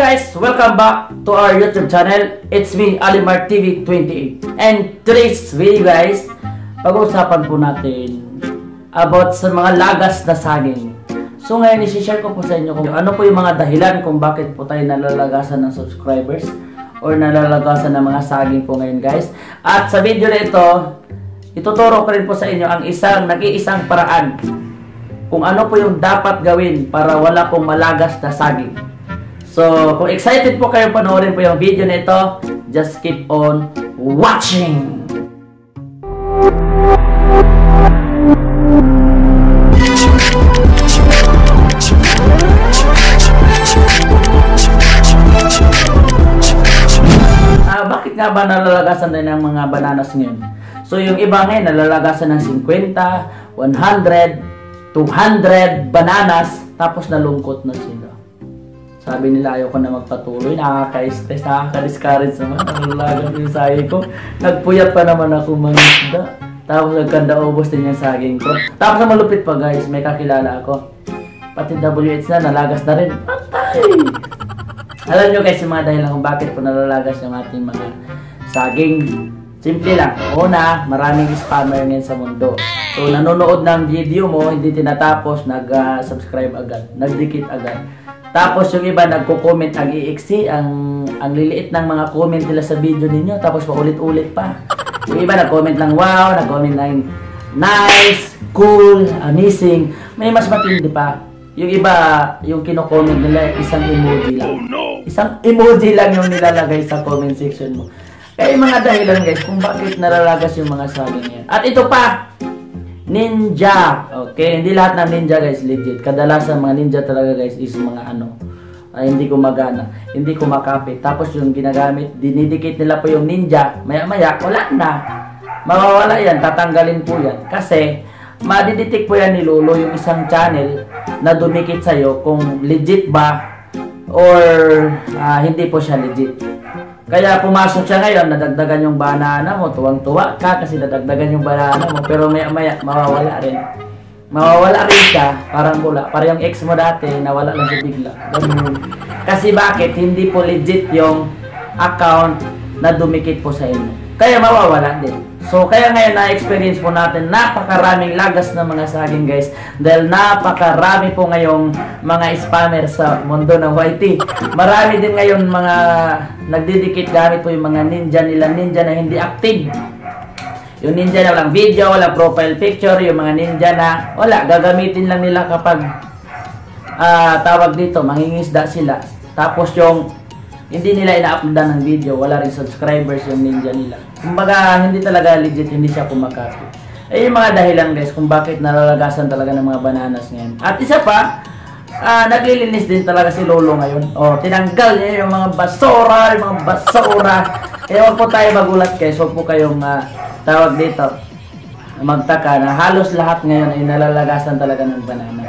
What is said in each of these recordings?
guys, welcome back to our YouTube channel. It's me, Alimar TV 28. And today's video guys, pag-uusapan po natin about sa mga lagas na saging. So ngayon, isi-share ko po sa inyo kung ano po yung mga dahilan kung bakit po tayo nalalagasan ng subscribers or nalalagasan ng mga saging po ngayon guys. At sa video na ito, ituturo ko rin po sa inyo ang nag-iisang paraan kung ano po yung dapat gawin para wala pong malagas na saging. So, kung excited po kayo panoorin po yung video na ito, just keep on watching! Bakit nga ba nalalagasan tayo ng mga bananas ngayon? So, yung iba ngayon, nalalagasan ng 50, 100, 200 bananas, tapos nalungkot na sila. Sabi nila, ayaw ko na magpatuloy, nakaka-stress, nakaka-discourage naman, nalalagan yung saging ko. Nagpuyat pa naman ako mangisda, tapos nagkanda ubos din yung saging ko. Tapos na malupit pa guys, may kakilala ako. Pati WH na, nalagas na rin. Patay! Alam nyo guys yung mga dahilan kung bakit po nalalagas yung ating mga saging. Simple lang. Una, maraming spammer ngayon sa mundo. So, nanonood ng video mo, hindi tinatapos, nag-subscribe agad, nagdikit agad. Tapos, yung iba, nagko-comment, nag-i-exi, ang liliit ng mga comment nila sa video ninyo, tapos paulit-ulit pa. Yung iba, nag-comment lang, wow, nag-comment lang, nice, cool, amazing. May mas matindi pa. Yung iba, yung kino-comment nila, isang emoji lang. Oh, no. Isang emoji lang yung nilalagay sa comment section mo. Kaya yung mga dahilan guys kung bakit nalalagas yung mga saging yan. At ito pa, ninja. Okay, hindi lahat ng ninja guys legit. Kadalasan mga ninja talaga guys is mga hindi gumagana, hindi kumakapit. Tapos yung ginagamit, dinidikit nila po yung ninja. Maya-maya, wala na. Mawawala yan, tatanggalin po yan. Kasi, madidetect po yan ni Lolo yung isang channel na dumikit sa'yo kung legit ba or hindi po siya legit. Kaya pumasok siya ngayon, nadagdagan yung banana mo, tuwang-tuwa ka kasi nadagdagan yung banana mo, pero maya-maya mawawala rin. Mawawala rin ka, parang wala. Parang yung ex mo dati, nawala lang siya bigla. Kasi bakit? Hindi po legit yung account na dumikit po sa inyo. Kaya mawawala din. So, kaya ngayon na-experience po natin napakaraming lagas ng mga saging guys. Dahil napakarami po ngayong mga spammer sa mundo ng YT. Marami din ngayon mga nagdidikit gamit po yung mga ninja nila. Ninja na hindi active. Yung ninja na walang video, walang profile picture. Yung mga ninja na wala. Gagamitin lang nila kapag tawag dito, mangingisda sila. Tapos yung hindi nila ina-uploadan ng video, wala rin subscribers yung ninja nila. Kumbaga, hindi talaga legit, hindi siya kumakapit. Eh, yung mga dahilan guys kung bakit nalalagasan talaga ng mga bananas ngayon. At isa pa, naglilinis din talaga si Lolo ngayon. O, tinanggal niya yung mga basura, Eh, huwag po tayo magulat guys, huwag po kayong tawag dito, magtaka na halos lahat ngayon ay nalalagasan talaga ng banana.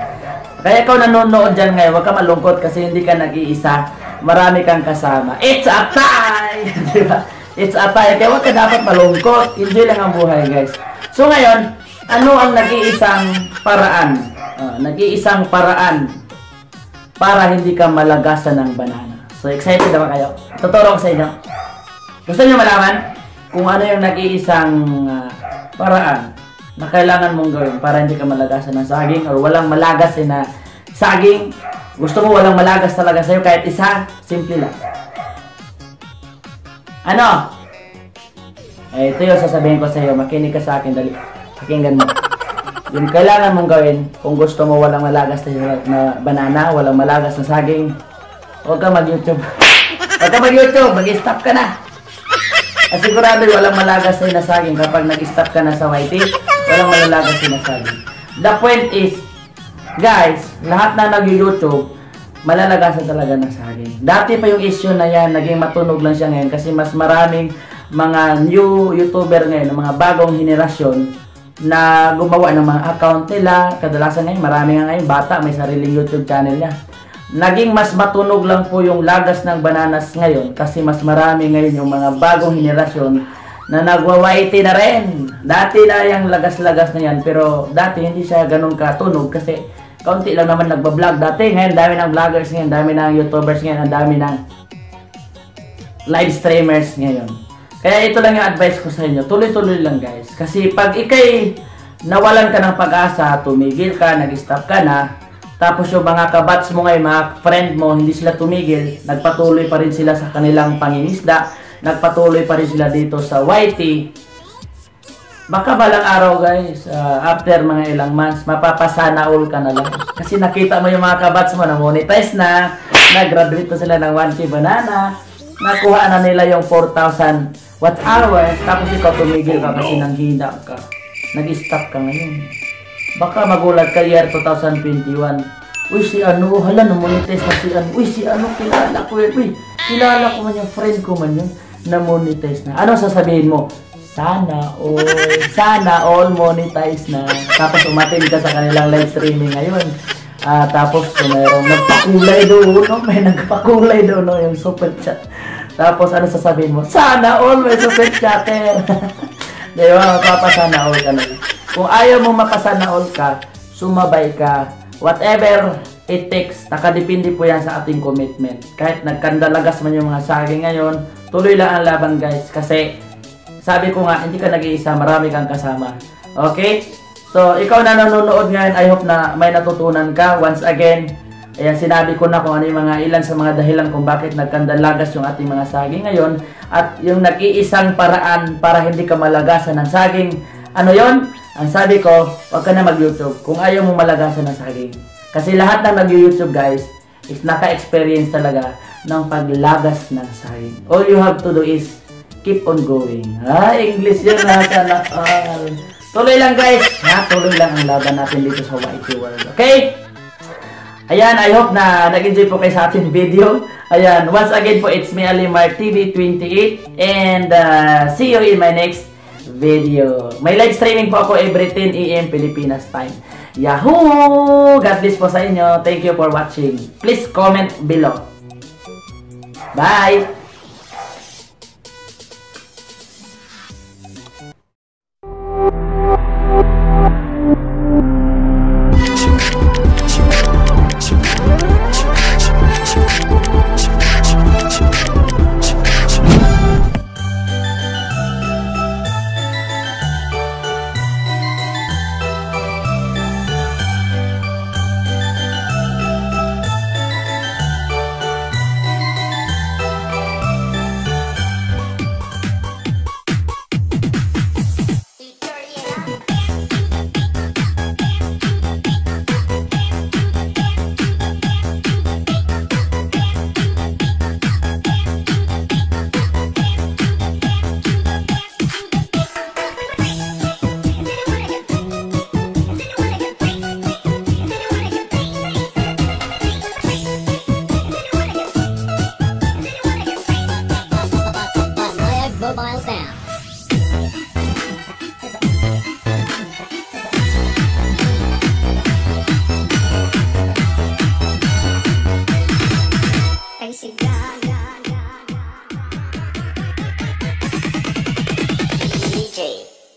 Kaya ikaw nanonood dyan ngayon, huwag ka malungkot kasi hindi ka nag-iisa. Marami kang kasama. It's a tie! Diba? It's a tie. Kaya huwag ka dapat malungkot. Enjoy lang ang buhay, guys. So, ngayon, ano ang nag-iisang paraan? Nag-iisang paraan para hindi ka malagasan ng banana. So, excited naman kayo. Tuturo ko sa inyo. Gusto nyo malaman kung ano yung nag-iisang paraan na kailangan mong gawin para hindi ka malagasan ng saging or walang malagasin na saging. Gusto mo walang malagas talaga sa'yo kahit isa? Simple lang. Ano? Eh, ito yung sasabihin ko sa'yo. Makinig ka sa akin. Dali. Pakinggan mo. Yung kailangan mong gawin kung gusto mo walang malagas na banana, walang malagas na saging, huwag ka mag-YouTube. Huwag ka mag-YouTube. Mag-stop ka na. At sigurado walang malagas sa'yo na saging kapag nag-stop ka na sa YT. Walang malalagas sa'yo na saging. The point is, guys, lahat na nag-YouTube, malalagasan talaga ng saging. Dati pa yung issue na yan, naging matunog lang siya ngayon kasi mas maraming mga new YouTuber ngayon, mga bagong henerasyon na gumawa ng mga account nila. Kadalasan ngayon, marami nga ngayon, bata, may sariling YouTube channel niya. Naging mas matunog lang po yung lagas ng bananas ngayon kasi mas marami ngayon yung mga bagong henerasyon na nagwa-YT na rin. Dati na yung lagas-lagas na yan, pero dati hindi siya ganun katunog kasi kaunti lang naman nagbablog dati. Ngayon dami ng vloggers ngayon, dami ng YouTubers ngayon, dami ng live streamers ngayon. Kaya ito lang yung advice ko sa inyo, tuloy-tuloy lang guys. Kasi pag ikay nawalan ka ng pag-asa, tumigil ka, nag-stop ka na, tapos yung mga kabats mo ngayon, mga friend mo, hindi sila tumigil, nagpatuloy pa rin sila sa kanilang pangingisda, nagpatuloy pa rin sila dito sa YT. Baka balang araw guys, after mga ilang months, mapapasana all ka na lang. Kasi nakita mo yung mga kabats mo na monetize na, nag-graduate na sila ng 1K banana, nakuha na nila yung 4,000 watt hours, tapos ikaw tumigil ka kasi nanghina ka. Nag-stop ka ngayon. Baka magulat ka year 2021. Uy, si ano, hala, na-monetize na si ano. Uy, si ano, kilala ko yun. Uy, kilala ko man yung friend ko man yun, na-monetize na. Ano sasabihin mo? Sana all monetize na. Tapos umatin ka sa kanilang live streaming ngayon. Tapos mayroong nagpakulay doon, no? May nagpakulay doon, no? Yung super chat. Tapos ano sasabihin mo? Sana all may super chatter. Diba? Mapapasana all ka na. Kung ayaw mo mapasana all ka, sumabay ka. Whatever it takes, nakadepende po yan sa ating commitment. Kahit nagkandalagas man yung mga saging ngayon, tuloy lang ang laban guys. Kasi sabi ko nga, hindi ka nag-iisa, marami kang kasama. Okay? So, ikaw na nanonood ngayon, I hope na may natutunan ka. Once again, ayan, sinabi ko na kung ano yung mga ilan sa mga dahilan kung bakit nagkandalagas yung ating mga saging ngayon. At yung nag-iisang paraan para hindi ka malagasan ng saging. Ano yon? Ang sabi ko, huwag ka na mag-YouTube kung ayaw mo malagasan ng saging. Kasi lahat ng nag-YouTube guys, is naka-experience talaga ng paglagas ng saging. All you have to do is keep on going. Ha? English yun na sana all. Tuloy lang guys. Ha? Tuloy lang ang laban natin dito sa YT World. Okay? Ayan, I hope na nag-enjoy po kayo sa ating video. Ayan, once again po, it's me Alimar TV 28 and see you in my next video. May live streaming po ako every 10 AM Pilipinas time. Yahoo! God bless po sa inyo. Thank you for watching. Please comment below. Bye!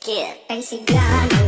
Get basic.